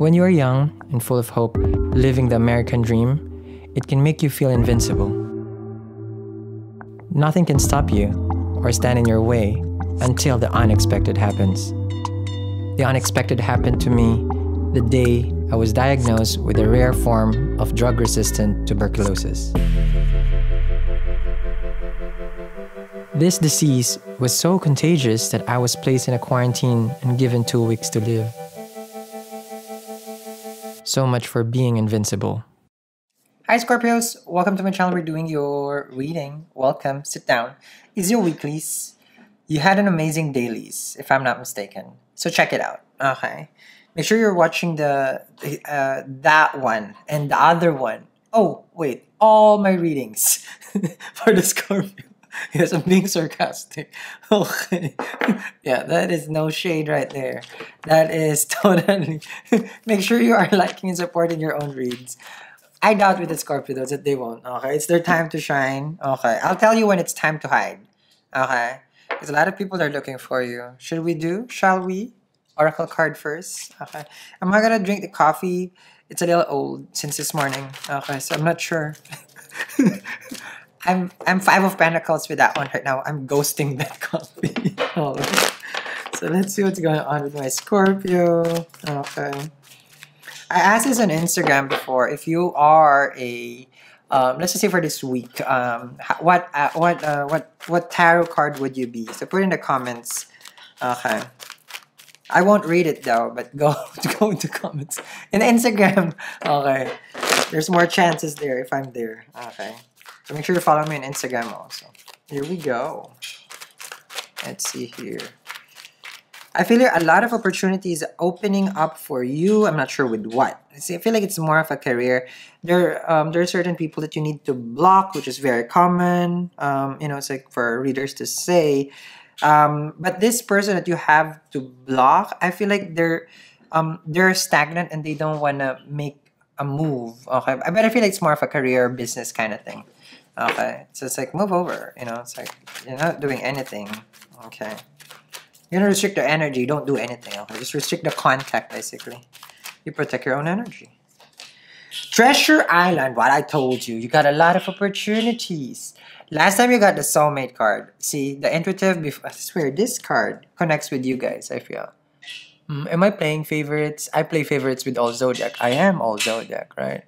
When you are young and full of hope, living the American dream, it can make you feel invincible. Nothing can stop you or stand in your way until the unexpected happens. The unexpected happened to me the day I was diagnosed with a rare form of drug-resistant tuberculosis. This disease was so contagious that I was placed in a quarantine and given 2 weeks to live. So much for being invincible. Hi Scorpios, welcome to my channel. We're doing your reading. Welcome, sit down. Is your weeklies? You had an amazing dailies, if I'm not mistaken. So check it out, okay? Make sure you're watching the that one and the other one. Oh, wait, all my readings for the Scorpio. Yes, I'm being sarcastic. Okay. Yeah, that is no shade right there. That is totally... Make sure you are liking and supporting your own reads. I doubt with the Scorpio though that they won't, okay? It's their time to shine, okay? I'll tell you when it's time to hide, okay? Because a lot of people are looking for you. Should we do? Shall we? Oracle card first. Okay. I'm not gonna drink the coffee. It's a little old since this morning. Okay, so I'm not sure. I'm Five of Pentacles with that one right now. I'm ghosting that coffee. Right. So let's see what's going on with my Scorpio. Okay. I asked this on Instagram before. If you are a let's just say for this week, what tarot card would you be? So put in the comments. Okay. I won't read it though, but go into comments. In Instagram. Okay. There's more chances there if I'm there. Okay. So make sure you follow me on Instagram also. Here we go. Let's see here. I feel a lot of opportunities opening up for you. I'm not sure with what. See, I feel like it's more of a career. There are certain people that you need to block, which is very common. You know, it's like for readers to say. But this person that you have to block, I feel like they're stagnant and they don't want to make a move. Okay, but I feel like it's more of a career business kind of thing. Okay, so it's like move over. You know, it's like you're not doing anything. Okay. You're going to restrict the energy, don't do anything. Okay? Just restrict the contact, basically. You protect your own energy. Treasure Island, what I told you. You got a lot of opportunities. Last time you got the Soulmate card. See, the intuitive, I swear, this card connects with you guys, I feel. Am I playing favorites? I play favorites with all Zodiac. I am all Zodiac, right?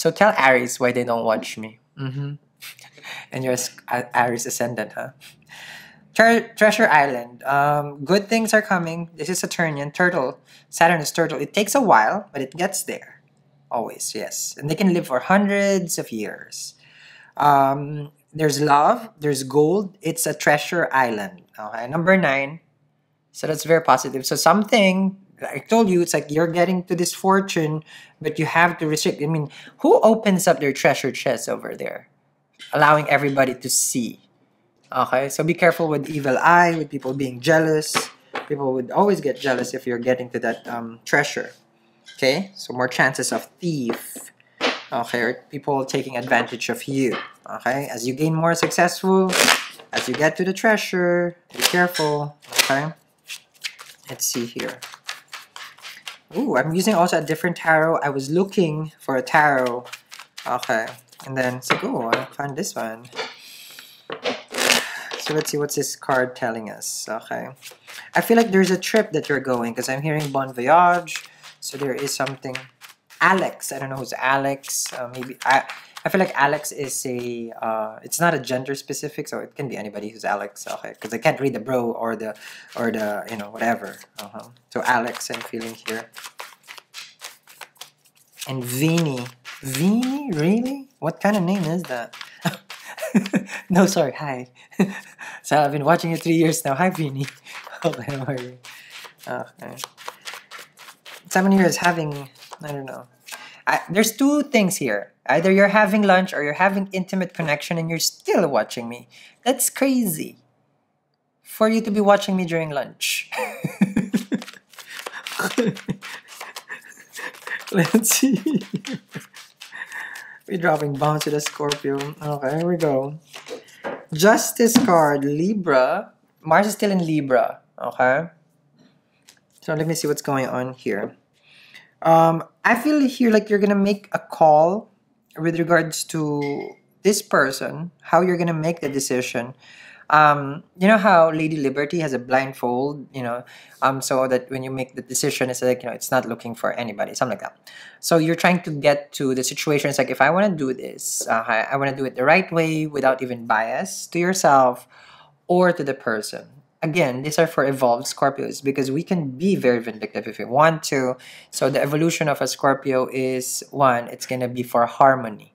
So tell Aries why they don't watch me. And you're Aries Ascendant, huh? Treasure Island. Good things are coming. This is Saturnian. Turtle. Saturn is turtle. It takes a while, but it gets there. Always, yes. And they can live for hundreds of years. There's love. There's gold. It's a treasure island. Okay, number 9. So that's very positive. So something, I told you, it's like you're getting to this fortune, but you have to restrict. I mean, who opens up their treasure chest over there? Allowing everybody to see. Okay, so be careful with evil eye, with people being jealous. People would always get jealous if you're getting to that treasure. Okay, so more chances of thief. Okay, or people taking advantage of you. Okay, as you gain more successful, as you get to the treasure, be careful. Okay, let's see here. Ooh, I'm using also a different tarot. I was looking for a tarot. Okay, and then it's like, oh, I found this one. So let's see what's this card telling us. Okay, I feel like there's a trip that you're going because I'm hearing Bon Voyage. So there is something. Alex, I don't know who's Alex. Maybe I feel like Alex is a. It's not a gender specific, so it can be anybody who's Alex. Okay, because I can't read the bro or the you know whatever. So Alex, I'm feeling here. And Vini, Vini, really? What kind of name is that? No, sorry, hi. So I've been watching you 3 years now. Hi, Vinny. Okay, how are you? Okay. Someone here is having, I don't know. There's two things here. Either you're having lunch or you're having intimate connection and you're still watching me. That's crazy. For you to be watching me during lunch. Let's see. We're dropping bombs to the Scorpio. Okay, here we go. Justice card, Libra. Mars is still in Libra. Okay. So let me see what's going on here. I feel here like you're gonna make a call with regards to this person, how you're gonna make the decision. You know how Lady Liberty has a blindfold, so that when you make the decision, it's like, it's not looking for anybody, something like that. So you're trying to get to the situation. It's like, if I want to do this, I want to do it the right way without even bias to yourself or to the person. Again, these are for evolved Scorpios because we can be very vindictive if we want to. So the evolution of a Scorpio is, one, it's going to be for harmony.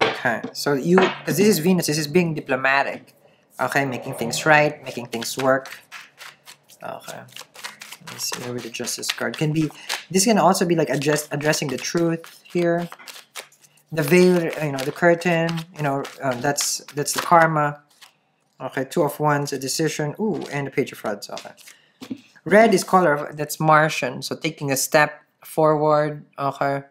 Okay, so because this is Venus, this is being diplomatic. Okay, making things right, making things work. Okay, let's see with the Justice card. Can be, this can also be like addressing the truth here. The veil, the curtain, that's the karma. Okay, Two of Wands, a decision. Ooh, and a Page of Rods. Okay, red is color, that's Martian. So taking a step forward. Okay.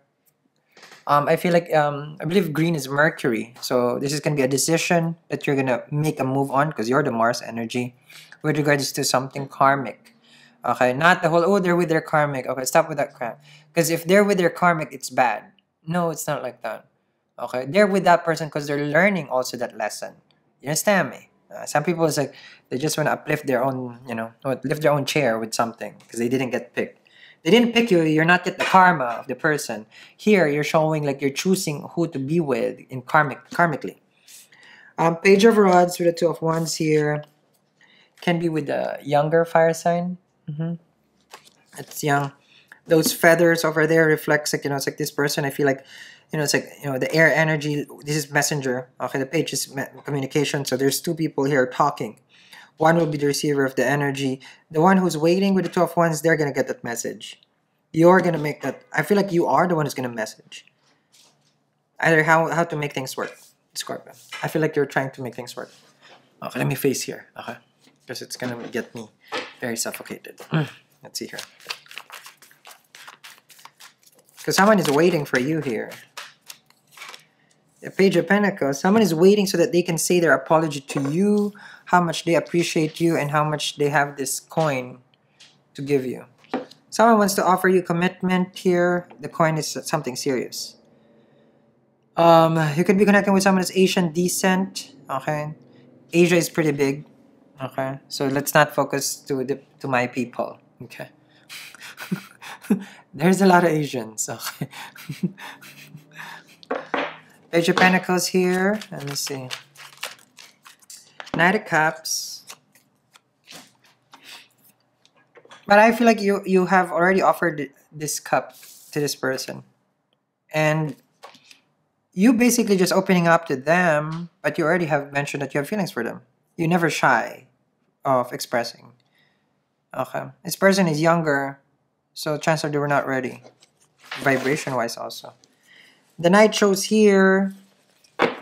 I feel like, I believe green is Mercury. So this is going to be a decision that you're going to make a move on because you're the Mars energy with regards to something karmic. Okay, not the whole, oh, they're with their karmic. Okay, stop with that crap. Because if they're with their karmic, it's bad. No, it's not like that. Okay, they're with that person because they're learning also that lesson. You understand me? Some people, it's like, they just want to uplift their own, lift their own chair with something because they didn't get picked. They didn't pick you, you're not yet the karma of the person. Here, you're showing like you're choosing who to be with in karmically. Page of Rods with the Two of Wands here. Can be with the younger fire sign. It's young. Those feathers over there reflects like, it's like this person, I feel like, it's like, the air energy, this is messenger. Okay, the page is communication. So there's two people here talking. One will be the receiver of the energy. The one who's waiting with the Two of Wands, they're going to get that message. You're going to make that. I feel like you are the one who's going to message. Either how to make things work, Scorpio. I feel like you're trying to make things work. Okay, let me face here. Okay. Because it's going to get me very suffocated. Let's see here. Because someone is waiting for you here. The Page of Pentacles, someone is waiting so that they can say their apology to you, how much they appreciate you, and how much they have this coin to give you. Someone wants to offer you commitment here. The coin is something serious. You could be connecting with someone who's Asian descent. Okay, Asia is pretty big. Okay, so let's not focus to my people. Okay, there's a lot of Asians. Okay. Page of Pentacles here, and let's see. Knight of Cups. But I feel like you have already offered this cup to this person. And you basically just opening up to them, but you already have mentioned that you have feelings for them. You're never shy of expressing. Okay. This person is younger, so chances are they were not ready. Vibration-wise also. The Knight shows here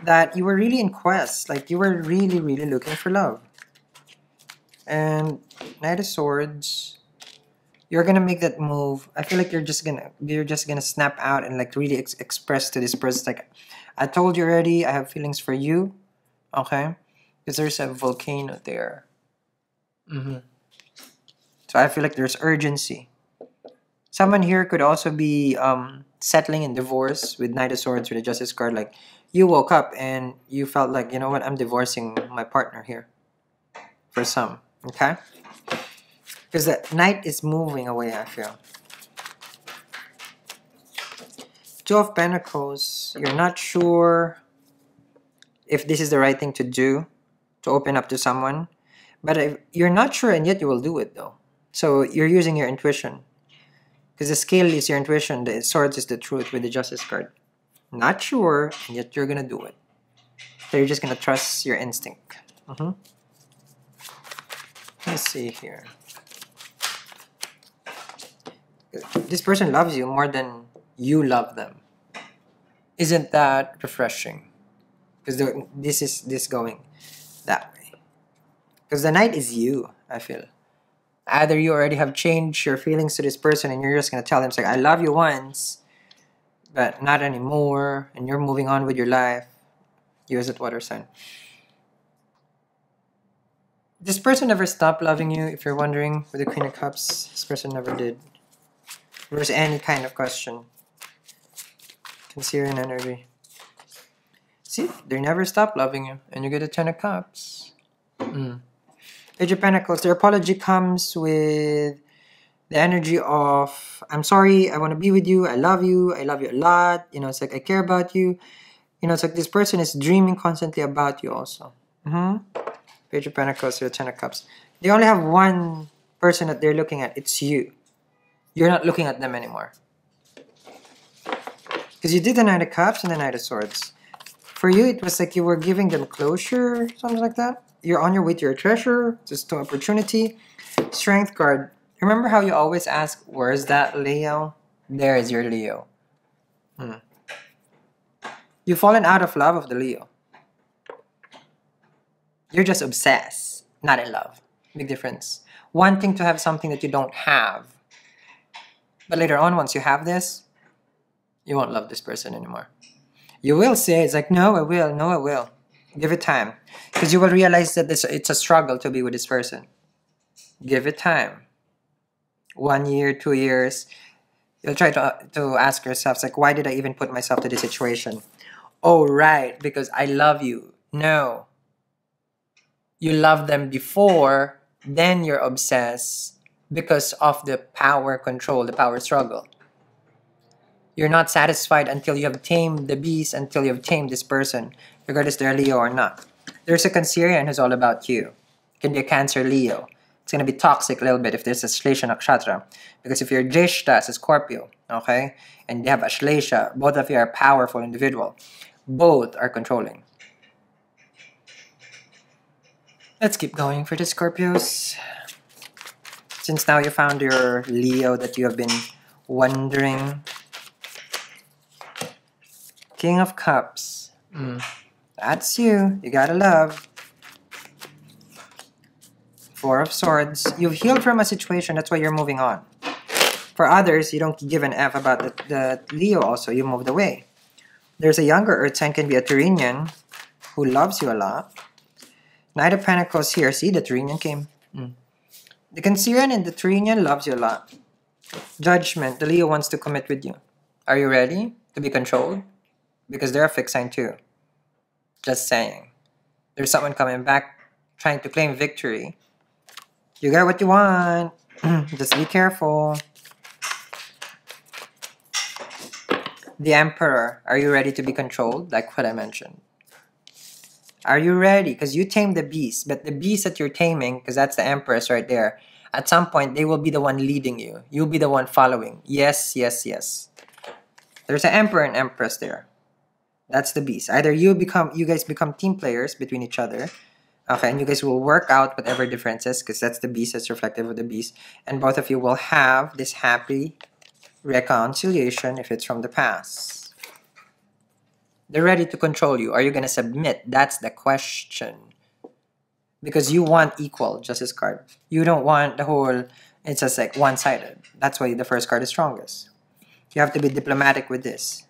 that you were really in quest. Like, you were really, really looking for love. And Knight of Swords, you're going to make that move. I feel like you're just going to snap out and, like, really express to this person. Like, I told you already, I have feelings for you. Okay? Because there's a volcano there. So I feel like there's urgency. Someone here could also be settling in divorce with Knight of Swords with the Justice card. Like, you woke up and you felt like, you know what, I'm divorcing my partner here. For some, okay? Because the Knight is moving away, I feel. Two of Pentacles, you're not sure if this is the right thing to do, to open up to someone. But if you're not sure and yet you will do it, though. So you're using your intuition. Because the scale is your intuition, the Swords is the truth with the Justice card. Not sure, and yet you're going to do it. So you're just going to trust your instinct. Let's see here. This person loves you more than you love them. Isn't that refreshing? Because this is this going that way. Because the Knight is you, I feel. Either you already have changed your feelings to this person and you're just going to tell them, it's like, I love you once, but not anymore, and you're moving on with your life. You as a water sign. This person never stopped loving you, if you're wondering, with the Queen of Cups. This person never did. There's any kind of question. Considering energy. See, they never stop loving you, and you get a Ten of Cups. Page of Pentacles. Their apology comes with the energy of, I'm sorry, I want to be with you, I love you a lot, you know, it's like I care about you. You know, it's like this person is dreaming constantly about you also. Page of Pentacles to the Ten of Cups. They only have one person that they're looking at, it's you. You're not looking at them anymore. Because you did the Knight of Cups and the Knight of Swords. For you, it was like you were giving them closure, something like that. You're on your way to your treasure, just to opportunity. Strength card. Remember how you always ask, where's that Leo? There is your Leo. You've fallen out of love of the Leo. You're just obsessed, not in love. Big difference. Wanting to have something that you don't have. But later on, once you have this, you won't love this person anymore. You will say, it's like, no, I will, no, I will. Give it time. Because you will realize that it's a struggle to be with this person. Give it time. 1 year, 2 years. You'll try to ask yourself, like, why did I even put myself to this situation? Oh, right, because I love you. No. You loved them before, then you're obsessed because of the power control, the power struggle. You're not satisfied until you have tamed the beast, until you have tamed this person, regardless they're Leo or not. There's a Cancerian who's all about you. It can be a Cancer Leo. It's going to be toxic a little bit if there's a Shlesha Nakshatra. Because if you're Jyeshta, it's a Scorpio, okay? And you have a Shlesha, both of you are powerful individual. Both are controlling. Let's keep going for the Scorpios. Since now you found your Leo that you have been wondering. King of Cups. That's you. You gotta love. Four of Swords. You've healed from a situation, that's why you're moving on. For others, you don't give an F about the Leo also, you moved away. There's a younger Earth sign, can be a Tyrrhenian, who loves you a lot. Knight of Pentacles here, see the Tyrrhenian came. The Cancerian and the Tyrrhenian loves you a lot. Judgment, the Leo wants to commit with you. Are you ready to be controlled? Because they're a fixed sign too. Just saying. There's someone coming back, trying to claim victory. You get what you want. Just be careful. The Emperor. Are you ready to be controlled? Like what I mentioned. Are you ready? Because you tame the beast. But the beast that you're taming, because that's the Empress right there. At some point, they will be the one leading you. You'll be the one following. Yes, yes, yes. There's an Emperor and Empress there. That's the beast. Either you guys become team players between each other. Okay, and you guys will work out whatever differences, because that's the beast, that's reflective of the beast. And both of you will have this happy reconciliation if it's from the past. They're ready to control you. Are you going to submit? That's the question. Because you want equal, Justice card. You don't want the whole, it's just like one-sided. That's why the first card is strongest. You have to be diplomatic with this.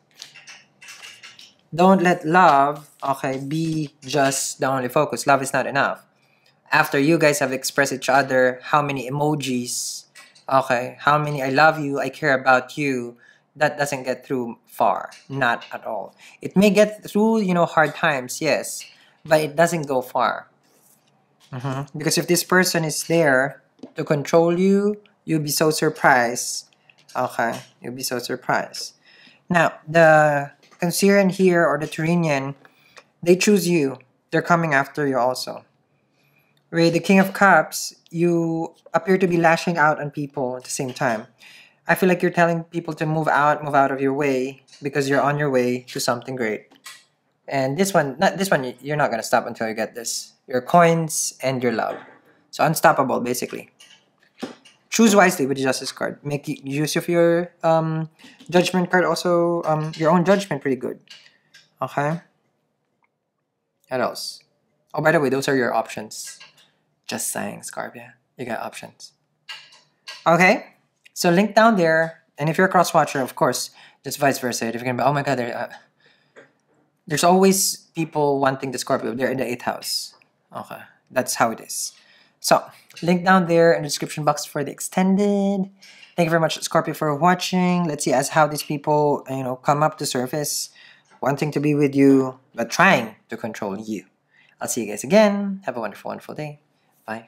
Don't let love, okay, be just the only focus. Love is not enough. After you guys have expressed each other, how many emojis, okay, how many I love you, I care about you, that doesn't get through far, not at all. It may get through, you know, hard times, yes, but it doesn't go far. Because if this person is there to control you, you'll be so surprised, okay, you'll be so surprised. Now, the Cancerian here or the Tyrrhenian, they choose you. They're coming after you also. With the King of Cups, you appear to be lashing out on people at the same time. I feel like you're telling people to move out of your way, because you're on your way to something great. And this one, you're not going to stop until you get this. Your coins and your love. So unstoppable, basically. Choose wisely with the Justice card. Make use of your judgment card also. Your own judgment, pretty good. Okay. What else? Oh, by the way, those are your options. Just saying, Scorpio. You got options. Okay. So link down there. And if you're a cross-watcher, of course, just vice versa. If you're going to be, oh my God, there's always people wanting the Scorpio. They're in the 8th house. Okay. That's how it is. So, link down there in the description box for the extended Thank you very much, Scorpio, for watching. Let's see as how these people, you know, come up to surface, wanting to be with you, but trying to control you. I'll see you guys again. Have a wonderful, wonderful day. Bye.